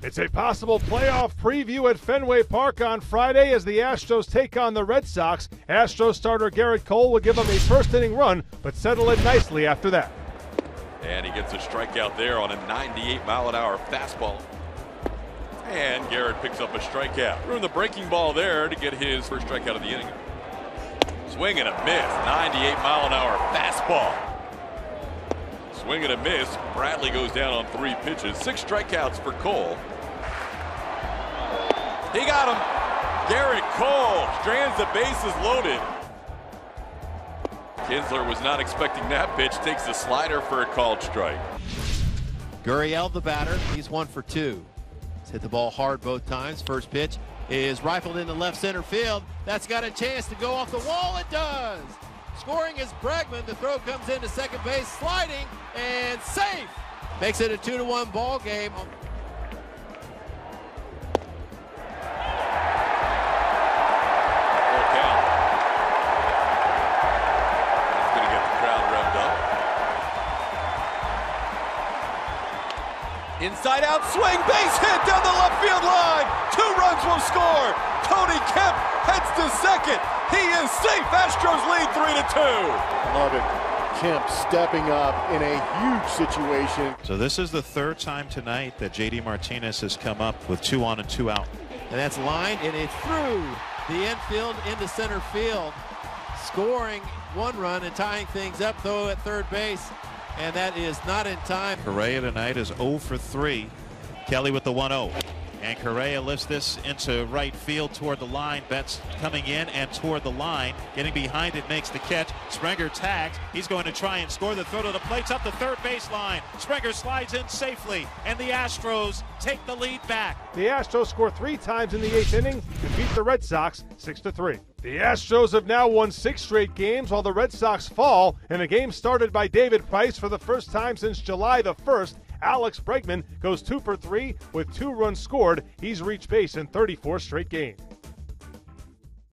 It's a possible playoff preview at Fenway Park on Friday as the Astros take on the Red Sox. Astros starter Gerrit Cole will give them a first-inning run, but settle it nicely after that. And he gets a strikeout there on a 98-mile-an-hour fastball. And Gerrit picks up a strikeout. Threw the breaking ball there to get his first strikeout of the inning. Swing and a miss. 98-mile-an-hour fastball. Swing and a miss. Bradley goes down on 3 pitches. 6 strikeouts for Cole. He got him. Gerrit Cole strands the bases loaded. Kinsler was not expecting that pitch. Takes the slider for a called strike. Gurriel, the batter. He's 1 for 2. He's hit the ball hard both times. First pitch is rifled into left center field. That's got a chance to go off the wall. It does. Scoring is Bregman. The throw comes into second base, sliding, and safe. Makes it a 2-1 ball game. Full count. That's going to get the crowd revved up. Inside out swing, base hit down the left field line. 2 runs will score. Cody Kemp heads to second. He is safe. Astros lead 3-2. Love it. Kemp stepping up in a huge situation. So this is the 3rd time tonight that J.D. Martinez has come up with 2 on and 2 out. And that's lined, and it's through the infield into center field, scoring 1 run and tying things up, though, at third base. And that is not in time. Correa tonight is 0 for 3. Kelly with the 1-0. And Correa lifts this into right field toward the line. Betts coming in and toward the line. Getting behind it, makes the catch. Springer tags. He's going to try and score. The throw to the plate's up the third baseline. Springer slides in safely, and the Astros take the lead back. The Astros score 3 times in the 8th inning to beat the Red Sox 6-3. The Astros have now won 6 straight games, while the Red Sox fall in a game started by David Price for the first time since July the 1st. Alex Bregman goes 2 for 3 with 2 runs scored. He's reached base in 34 straight games.